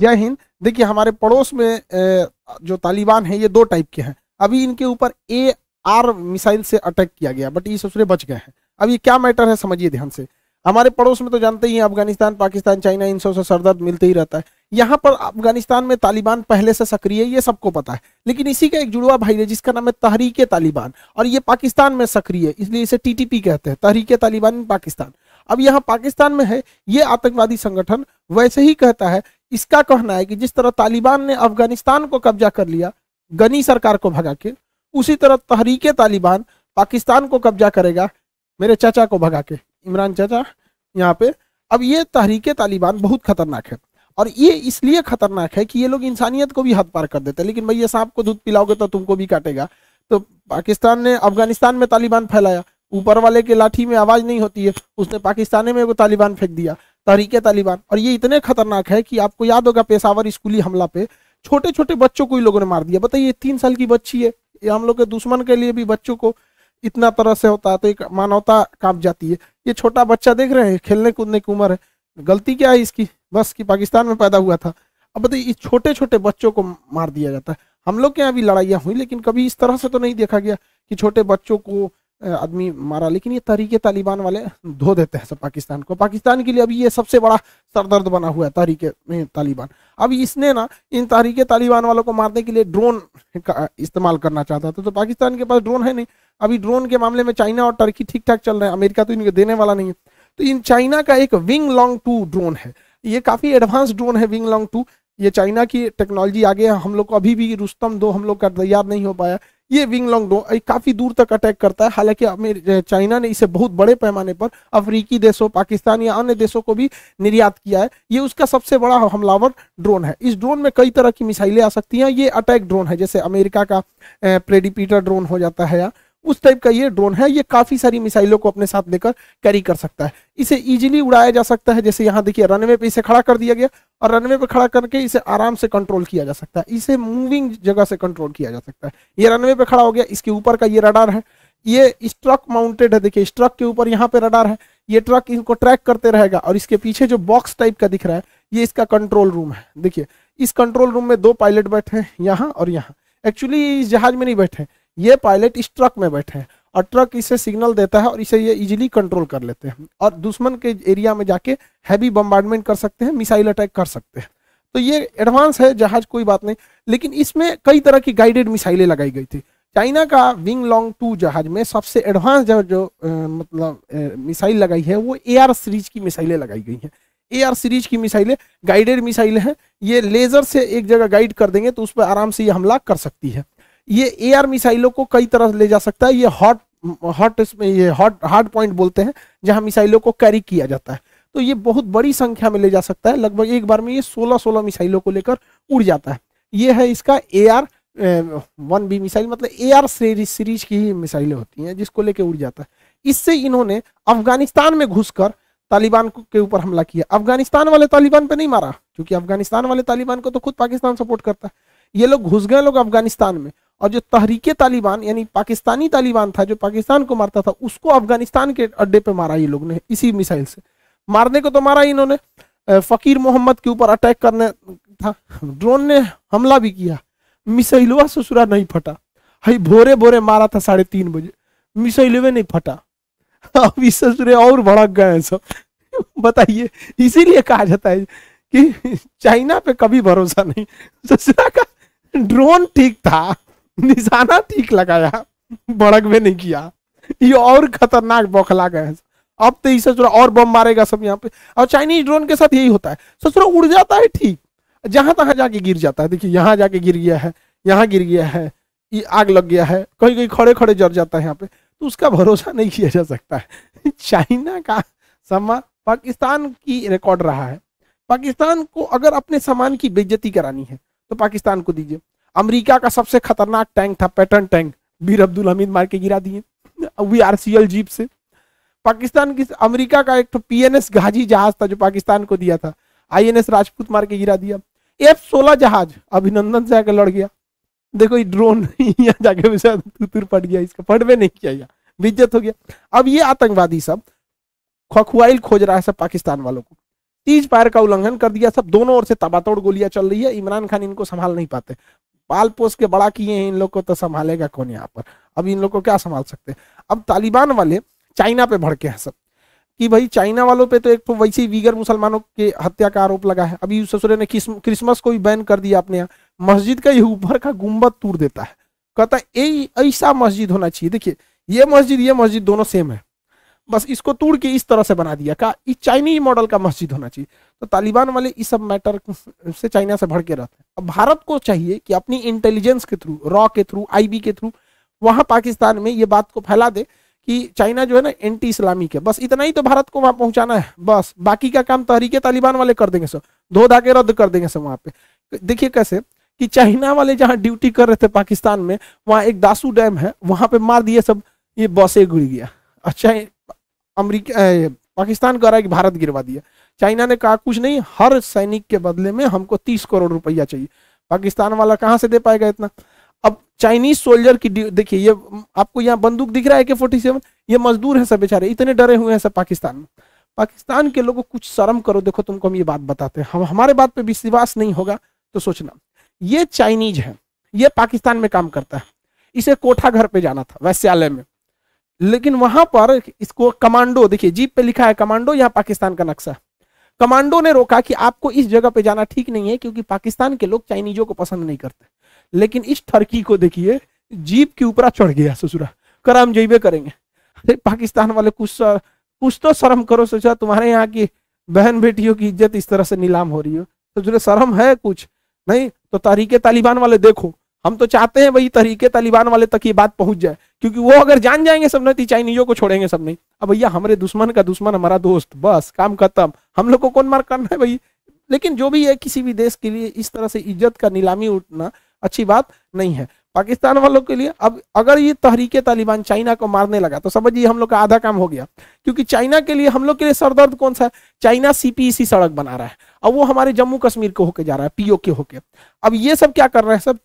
जय हिंद। देखिए हमारे पड़ोस में जो तालिबान है ये दो टाइप के हैं। अभी इनके ऊपर AR मिसाइल से अटैक किया गया बट ये सबसे बच गए हैं। अब ये क्या मैटर है समझिए ध्यान से। हमारे पड़ोस में तो जानते ही अफगानिस्तान, पाकिस्तान, चाइना, इन सब से सरदर्द मिलते ही रहता है। यहाँ पर अफगानिस्तान में तालिबान पहले से सक्रिय है, ये सबको पता है, लेकिन इसी का एक जुड़वा भाई है जिसका नाम है तहरीक ए तालिबान और ये पाकिस्तान में सक्रिय है, इसलिए इसे TTP कहते हैं, तहरीक ए तालिबान पाकिस्तान। अब यहाँ पाकिस्तान में है ये आतंकवादी संगठन, वैसे ही कहता है। इसका कहना है कि जिस तरह तालिबान ने अफगानिस्तान को कब्जा कर लिया गनी सरकार को भगा के, उसी तरह तहरीक ए तालिबान पाकिस्तान को कब्जा करेगा मेरे चाचा को भगा के, इमरान चाचा यहाँ पे। अब ये तहरीक ए तालिबान बहुत खतरनाक है और ये इसलिए खतरनाक है कि ये लोग इंसानियत को भी हद पार कर देते हैं। लेकिन भैया सांप को दूध पिलाओगे तो तुमको भी काटेगा। तो पाकिस्तान ने अफगानिस्तान में तालिबान फैलाया, ऊपर वाले के लाठी में आवाज नहीं होती है, उसने पाकिस्तान में वो तालिबान फेंक दिया, तहरीक ए तालिबान। और ये इतने खतरनाक है कि आपको याद होगा पेशावर स्कूली हमला पे छोटे छोटे बच्चों को ही लोगों ने मार दिया। बताइए 3 साल की बच्ची है, ये हम लोग के दुश्मन के लिए भी बच्चों को इतना तरह से होता है तो एक मानवता कांप जाती है। ये छोटा बच्चा देख रहे हैं, खेलने कूदने की उम्र है, गलती क्या है इसकी, बस कि पाकिस्तान में पैदा हुआ था। अब बताइए इस छोटे छोटे बच्चों को मार दिया जाता है। हम लोग के यहाँ भी लड़ाइयाँ हुई लेकिन कभी इस तरह से तो नहीं देखा गया कि छोटे बच्चों को आदमी मारा, लेकिन ये तहरीके तालिबान वाले धो देते हैं सब पाकिस्तान को। पाकिस्तान के लिए अभी ये सबसे बड़ा सरदर्द बना हुआ है तहरीके तालिबान। अब इसने ना इन तहरीके तालिबान वालों को मारने के लिए ड्रोन का इस्तेमाल करना चाहता था, तो पाकिस्तान के पास ड्रोन है नहीं। अभी ड्रोन के मामले में चाइना और टर्की ठीक ठाक चल रहे हैं, अमेरिका तो इनको देने वाला नहीं है। तो इन चाइना का एक विंग लूंग टू ड्रोन है, ये काफ़ी एडवांस ड्रोन है विंग लूंग टू, ये चाइना की टेक्नोलॉजी आगे है। हम लोग को अभी भी रुस्तम 2 हम लोग का तैयार नहीं हो पाया। ये विंग लूंग टू काफ़ी दूर तक अटैक करता है, हालांकि चाइना ने इसे बहुत बड़े पैमाने पर अफ्रीकी देशों, पाकिस्तान या अन्य देशों को भी निर्यात किया है। ये उसका सबसे बड़ा हमलावर ड्रोन है। इस ड्रोन में कई तरह की मिसाइलें आ सकती हैं। ये अटैक ड्रोन है, जैसे अमेरिका का प्रेडिटर ड्रोन हो जाता है या उस टाइप का ये ड्रोन है। ये काफ़ी सारी मिसाइलों को अपने साथ लेकर कैरी कर सकता है। इसे इजीली उड़ाया जा सकता है, जैसे यहाँ देखिए रनवे पे इसे खड़ा कर दिया गया और रनवे पे खड़ा करके इसे आराम से कंट्रोल किया जा सकता है, इसे मूविंग जगह से कंट्रोल किया जा सकता है। ये रनवे पे खड़ा हो गया, इसके ऊपर का ये रडार है, ये ट्रक माउंटेड है, देखिए ट्रक के ऊपर यहाँ पे रडार है, ये ट्रक इनको ट्रैक करते रहेगा। और इसके पीछे जो बॉक्स टाइप का दिख रहा है ये इसका कंट्रोल रूम है। देखिए इस कंट्रोल रूम में 2 पायलट बैठे हैं, यहाँ और यहाँ। एक्चुअली इस जहाज में नहीं बैठे, ये पायलट इस ट्रक में बैठे हैं और ट्रक इसे सिग्नल देता है और इसे ये इजीली कंट्रोल कर लेते हैं और दुश्मन के एरिया में जाके हैवी बम्बार्डमेंट कर सकते हैं, मिसाइल अटैक कर सकते हैं। तो ये एडवांस है जहाज, कोई बात नहीं, लेकिन इसमें कई तरह की गाइडेड मिसाइलें लगाई गई थी। चाइना का विंग लूंग टू जहाज में सबसे एडवांस मिसाइल लगाई है वो AR सीरीज की मिसाइलें लगाई गई हैं। AR सीरीज की मिसाइलें गाइडेड मिसाइलें हैं, ये लेजर से एक जगह गाइड कर देंगे तो उस पर आराम से ये हमला कर सकती है। ये AR मिसाइलों को कई तरह ले जा सकता है। ये हार्ड पॉइंट बोलते हैं जहां मिसाइलों को कैरी किया जाता है, तो ये बहुत बड़ी संख्या में ले जा सकता है। लगभग एक बार में ये 16 मिसाइलों को लेकर उड़ जाता है। ये है इसका AR-1B मिसाइल, मतलब AR सीरीज की ही मिसाइलें होती हैं जिसको लेकर उड़ जाता है। इससे इन्होंने अफगानिस्तान में घुसकर तालिबान के ऊपर हमला किया। अफगानिस्तान वाले तालिबान पर नहीं मारा क्योंकि अफगानिस्तान वाले तालिबान को तो खुद पाकिस्तान सपोर्ट करता है। ये लोग घुस गए लोग अफगानिस्तान में और जो तहरीके तालिबान यानी पाकिस्तानी तालिबान था जो पाकिस्तान को मारता था उसको अफगानिस्तान के अड्डे पे मारा ये लोग ने। इसी मिसाइल से मारने को तो मारा इन्होंने, फकीर मोहम्मद के ऊपर अटैक करने था, ड्रोन ने हमला भी किया, मिसाइलवा ससुरा नहीं फटा। हाई भोरे भोरे मारा था 3:30 बजे, मिसाइलवे नहीं फटा। अभी ससुरे और भड़क गए सब। बताइए, इसीलिए कहा जाता है कि चाइना पे कभी भरोसा नहीं। ससुरा का ड्रोन ठीक था, निशाना ठीक लगाया, भड़क में नहीं किया, ये और खतरनाक बौखला गए। अब तो ये ससुरा और बम मारेगा सब यहाँ पे। और चाइनीज ड्रोन के साथ यही होता है, ससुरा उड़ जाता है ठीक, जहां तहां जाके गिर जाता है। देखिए यहाँ जाके गिर गया है, यहाँ गिर गया है, ये आग लग गया है, कहीं कहीं खड़े खड़े जर जाता है यहाँ पे। तो उसका भरोसा नहीं किया जा सकता है। चाइना का सामान पाकिस्तान की रिकॉर्ड रहा है। पाकिस्तान को अगर अपने सामान की बेइज्जती करानी है तो पाकिस्तान को दीजिए। अमेरिका का सबसे खतरनाक टैंक था पैटन टैंक, वीर अब्दुल हमीद मार के गिरा दिए VRCL जीप से। पाकिस्तान की अमेरिका का एक तो PNS घाजी जहाज था जो पाकिस्तान को दिया था, INS राजपूत मार के गिरा दिया। F-16 जहाज अभिनंदन से आकर लड़ गया। देखो ये ड्रोन यहाँ जाके तुतुर पट गया, इसका पटवे नहीं किया, बेइज्जत हो गया। अब ये आतंकवादी सब खुआइल खोज रहा है सब पाकिस्तान वालों को। तीज पार का उल्लंघन कर दिया सब। दोनों ओर से ताबातोड़ गोलियां चल रही है, इमरान खान इनको संभाल नहीं पाते, पाल पोस के बड़ा किए हैं इन लोग को, तो संभालेगा कौन यहाँ पर, अब इन लोग को क्या संभाल सकते हैं। अब तालिबान वाले चाइना पे भड़के हैं सब कि भाई चाइना वालों पे तो एक तो वैसे ही वीगर मुसलमानों के हत्या का आरोप लगा है, अभी ससुरे ने क्रिसमस को भी बैन कर दिया अपने यहाँ, मस्जिद का ये ऊपर का गुम्बद तोड़ देता है, कहता है ऐसा मस्जिद होना चाहिए, देखिए ये मस्जिद दोनों सेम है, बस इसको तोड़ के इस तरह से बना दिया, कहा इस चाइनीज मॉडल का मस्जिद होना चाहिए। तो तालिबान वाले इस सब मैटर से चाइना से भड़के रहते हैं। अब भारत को चाहिए कि अपनी इंटेलिजेंस के थ्रू, रॉ के थ्रू, आईबी के थ्रू वहाँ पाकिस्तान में ये बात को फैला दे कि चाइना जो है ना एंटी इस्लामिक है, बस इतना ही तो भारत को वहाँ पहुँचाना है, बस बाकी का काम तहरीक ए तालिबान वाले कर देंगे सब, धो धा के रद्द कर देंगे सब। वहाँ पे देखिए कैसे कि चाइना वाले जहाँ ड्यूटी कर रहे थे पाकिस्तान में, वहाँ एक दासू डैम है वहाँ पे मार दिए सब, ये बसें गिर गया। अच्छा अमरीका पाकिस्तान कह रहा है कि भारत गिरवा दिया, चाइना ने कहा कुछ नहीं, हर सैनिक के बदले में हमको 30 करोड़ रुपया चाहिए। पाकिस्तान वाला कहाँ से दे पाएगा इतना। अब चाइनीज सोल्जर की देखिए ये आपको यहाँ बंदूक दिख रहा है AK-47, ये मजदूर है सब बेचारे, इतने डरे हुए हैं सब पाकिस्तान में। पाकिस्तान के लोगों कुछ शर्म करो, देखो तुमको हम ये बात बताते हैं, हम हमारे बात पे विश्वास नहीं होगा तो सोचना। ये चाइनीज है, ये पाकिस्तान में काम करता है, इसे कोठा घर पे जाना था वैश्यालय में, लेकिन वहां पर इसको कमांडो, देखिए जीप पे लिखा है कमांडो, यहाँ पाकिस्तान का नक्शा, कमांडो ने रोका कि आपको इस जगह पे जाना ठीक नहीं है क्योंकि पाकिस्तान के लोग चाइनीजों को पसंद नहीं करते। लेकिन इस ठरकी को देखिए जीप के ऊपर चढ़ गया ससुरा, कर हम जैबे करेंगे। अरे पाकिस्तान वाले कुछ तो शर्म करो, सोचा तुम्हारे यहाँ की बहन बेटियों की इज्जत इस तरह से नीलाम हो रही हो, ससुरे शर्म है कुछ नहीं। तो तहरीके तालिबान वाले देखो, हम तो चाहते हैं वही तहरीके तालिबान वाले तक ये बात पहुंच जाए, क्योंकि वो अगर जान जाएंगे सब नहीं चाइनीजों को छोड़ेंगे सब नहीं। अब भैया हमारे दुश्मन का दुश्मन हमारा दोस्त, बस काम खत्म, हम लोग को कौन मार करना है भाई। लेकिन जो भी है किसी भी देश के लिए इस तरह से इज्जत का नीलामी उठना अच्छी बात नहीं है पाकिस्तान वालों के लिए। अब अगर ये तहरीके तालिबान चाइना को मारने लगा तो समझिए हम लोग का आधा काम हो गया, क्योंकि चाइना के लिए, हम लोग के लिए सरदर्द कौन सा है, चाइना CPEC सड़क बना रहा है और वो हमारे जम्मू कश्मीर को होके जा रहा है, POK होके। अब ये सब क्या कर रहे हैं सब,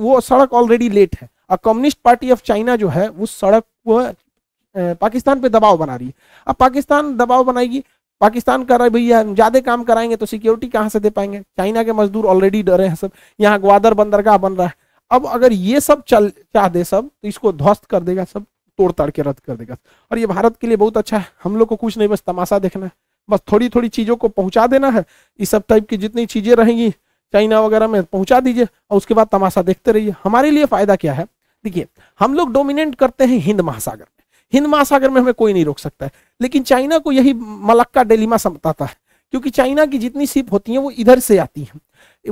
वो सड़क ऑलरेडी लेट है और कम्युनिस्ट पार्टी ऑफ चाइना जो है उस सड़क को पाकिस्तान पे दबाव बना रही है। अब पाकिस्तान दबाव बनाएगी, पाकिस्तान कह रहा है भैया हम ज्यादा काम कराएंगे तो सिक्योरिटी कहाँ से दे पाएंगे, चाइना के मजदूर ऑलरेडी डरे हैं सब, यहाँ ग्वादर बंदरगाह बन रहा है। अब अगर ये सब चाह दे सब तो इसको ध्वस्त कर देगा सब, तोड़ ताड़ के रद्द कर देगा। और ये भारत के लिए बहुत अच्छा है, हम लोग को कुछ नहीं, बस तमाशा देखना है, बस थोड़ी थोड़ी चीज़ों को पहुंचा देना है। इस सब टाइप की जितनी चीज़ें रहेंगी चाइना वगैरह में पहुंचा दीजिए और उसके बाद तमाशा देखते रहिए। हमारे लिए फ़ायदा क्या है, देखिए हम लोग डोमिनेट करते हैं हिंद महासागर में, हिंद महासागर में हमें कोई नहीं रोक सकता है, लेकिन चाइना को यही मलक्का डेलीमा समझाता है, क्योंकि चाइना की जितनी शिप होती हैं वो इधर से आती हैं,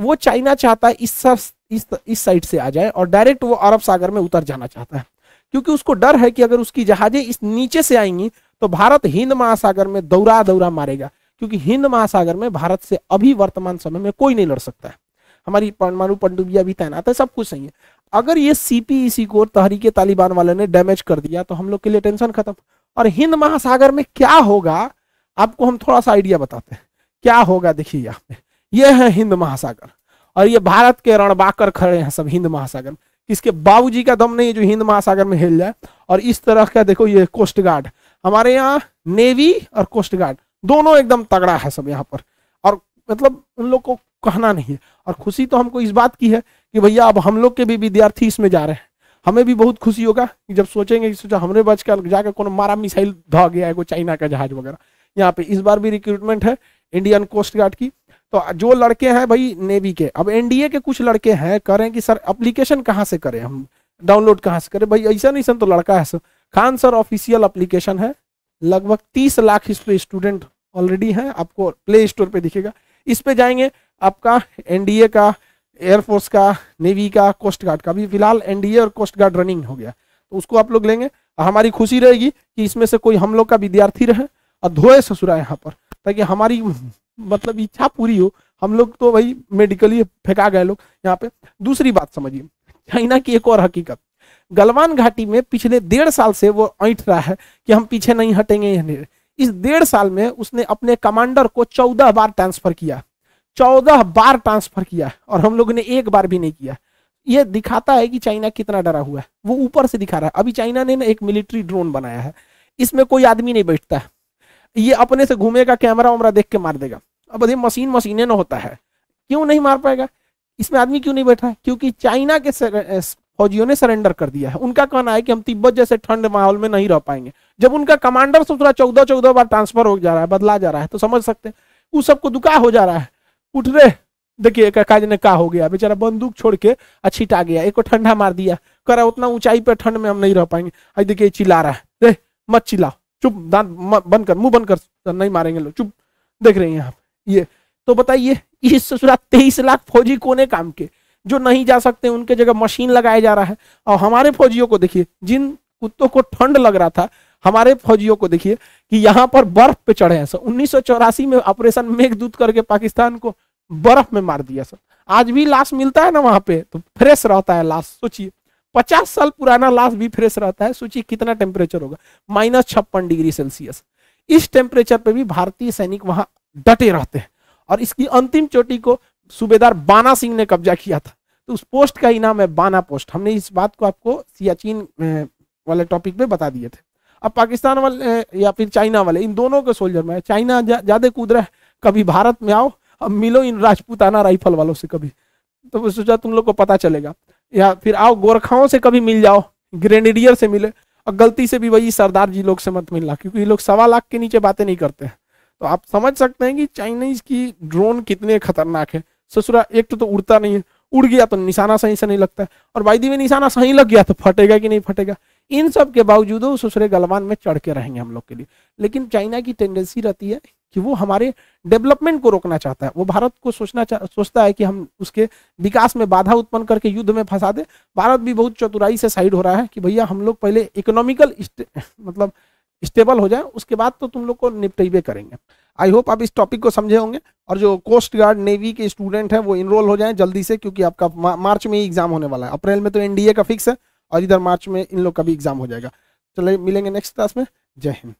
वो चाइना चाहता है इस साइड से आ जाए और डायरेक्ट वो अरब सागर में उतर जाना चाहता है, क्योंकि उसको डर है कि अगर उसकी जहाजें इस नीचे से आएंगी तो भारत हिंद महासागर में दौरा मारेगा, क्योंकि हिंद महासागर में भारत से अभी वर्तमान समय में कोई नहीं लड़ सकता है, हमारी परमाणु पनडुब्बियां भी तैनात है, सब कुछ सही है। अगर ये CPEC को तहरीके तालिबान वाले ने डैमेज कर दिया तो हम लोग के लिए टेंशन खत्म। और हिंद महासागर में क्या होगा आपको हम थोड़ा सा आइडिया बताते हैं क्या होगा। देखिए यहाँ पे ये है हिंद महासागर और ये भारत के रणबाकर खड़े हैं सब हिंद महासागर, किसके बाबूजी का दम नहीं है जो हिंद महासागर में हिल जाए। और इस तरह का देखो ये कोस्ट गार्ड, हमारे यहाँ नेवी और कोस्ट गार्ड दोनों एकदम तगड़ा है सब यहाँ पर, और मतलब उन लोग को कहना नहीं है। और खुशी तो हमको इस बात की है कि भैया अब हम लोग के भी विद्यार्थी इसमें जा रहे हैं, हमें भी बहुत खुशी होगा जब सोचेंगे सोचा हमने बच कर जाकर कौन मारा मिसाइल धा गया है कोई चाइना का जहाज वगैरह। यहाँ पे इस बार भी रिक्रूटमेंट है इंडियन कोस्ट गार्ड की, तो जो लड़के हैं भाई नेवी के, अब NDA के कुछ लड़के हैं कह रहे हैं कि सर एप्लीकेशन कहाँ से करें, हम डाउनलोड कहाँ से करें। भाई ऐसा नहीं तो लड़का है sir Khan sir official application है, लगभग 30 लाख इस पे स्टूडेंट ऑलरेडी हैं, आपको प्ले स्टोर पे दिखेगा। इस पे जाएंगे आपका NDA का, एयरफोर्स का, नेवी का, कोस्ट गार्ड का, अभी फिलहाल NDA और कोस्ट गार्ड रनिंग हो गया, तो उसको आप लोग लेंगे। हमारी खुशी रहेगी कि इसमें से कोई हम लोग का विद्यार्थी रहे और धोए ससुरा यहाँ पर, ताकि हमारी मतलब इच्छा पूरी हो। हम लोग तो भाई मेडिकली फेंका गए लोग यहाँ पे। दूसरी बात समझिए चाइना की एक और हकीकत, गलवान घाटी में पिछले 1.5 साल से वो ऐंठ रहा है कि हम पीछे नहीं हटेंगे। इस 1.5 साल में उसने अपने कमांडर को 14 बार ट्रांसफर किया, 14 बार ट्रांसफर किया और हम लोगों ने एक बार भी नहीं किया। ये दिखाता है कि चाइना कितना डरा हुआ है, वो ऊपर से दिखा रहा है। अभी चाइना ने ना एक मिलिट्री ड्रोन बनाया है, इसमें कोई आदमी नहीं बैठता है, ये अपने से घूमेगा, कैमरा वैमरा देख के मार देगा। अब अधिक मशीन मशीने न होता है, क्यों नहीं मार पाएगा? इसमें आदमी क्यों नहीं बैठा? क्योंकि चाइना के फौजियों ने सरेंडर कर दिया है। उनका कहना है कि हम तिब्बत जैसे ठंड माहौल में नहीं रह पाएंगे। जब उनका कमांडर सत्रह 14-14 बार ट्रांसफर हो जा रहा है, बदला जा रहा है, तो समझ सकते हैं उस सबको दुका हो जा रहा है। उठ रहे देखिए काज ने का हो गया, बेचारा बंदूक छोड़ के अछीटा गया, एक को ठंडा मार दिया, कह रहा उतना ऊंचाई पर ठंड में हम नहीं रह पाएंगे। आज देखिए चिल्ला रहा है, दे मत चिल्लाओ, चुप, दांत बंद कर, मुंह बंद कर, नहीं मारेंगे लोग, चुप। देख रहे हैं यहाँ ये तो बताइए, इस 23 लाख फौजी कोने काम के जो नहीं जा सकते, उनके जगह मशीन लगाया जा रहा है। और हमारे फौजियों को देखिए, जिन कुत्तों को ठंड लग रहा था, हमारे फौजियों को देखिए कि यहाँ पर बर्फ पे चढ़े हैं सर। 1984 में ऑपरेशन मेघदूत करके पाकिस्तान को बर्फ में मार दिया सर। आज भी लाश मिलता है ना वहां पे, तो फ्रेश रहता है लाश। सोचिए 50 साल पुराना लाश भी फ्रेश रहता है। सोचिए कितना टेम्परेचर होगा, -56 डिग्री सेल्सियस। इस टेम्परेचर पे भी भारतीय सैनिक वहां डटे रहते हैं। और इसकी अंतिम चोटी को सूबेदार बाना सिंह ने कब्जा किया था, तो उस पोस्ट का ही नाम है बाना पोस्ट। हमने इस बात को आपको सियाचीन वाले टॉपिक पे बता दिए थे। अब पाकिस्तान वाले या फिर चाइना वाले, इन दोनों के सोल्जर में चाइना ज्यादा कूद रहा है। कभी भारत में आओ, अब मिलो इन राजपूताना राइफल वालों से कभी, तो सोचा तुम लोग को पता चलेगा। या फिर आओ गोरखाओं से कभी मिल जाओ, ग्रेनेडियर से मिले। और गलती से भी वही सरदार जी लोग से मत मिलना, क्योंकि ये लोग 1.25 लाख के नीचे बातें नहीं करते हैं। तो आप समझ सकते हैं कि चाइनीज की ड्रोन कितने खतरनाक है। ससुरा एक तो उड़ता नहीं है, उड़ गया तो निशाना सही से नहीं लगता है, और बाई दी में निशाना सही लग गया तो फटेगा कि नहीं फटेगा। इन सब के बावजूद वो ससुरे गलवान में चढ़ के रहेंगे हम लोग के लिए। लेकिन चाइना की टेंडेंसी रहती है कि वो हमारे डेवलपमेंट को रोकना चाहता है। वो भारत को सोचता है कि हम उसके विकास में बाधा उत्पन्न करके युद्ध में फंसा दे। भारत भी बहुत चतुराई से साइड हो रहा है कि भैया हम लोग पहले इकोनॉमिकल मतलब स्टेबल हो जाए, उसके बाद तो तुम लोग को निपटाइवे करेंगे। आई होप आप इस टॉपिक को समझे होंगे। और जो कोस्ट गार्ड नेवी के स्टूडेंट हैं वो इनरोल हो जाएं जल्दी से, क्योंकि आपका मार्च में ही एग्जाम होने वाला है। अप्रैल में तो एनडीए का फिक्स है और इधर मार्च में इन लोग का भी एग्जाम हो जाएगा। चलिए मिलेंगे नेक्स्ट क्लास में। जय हिंद।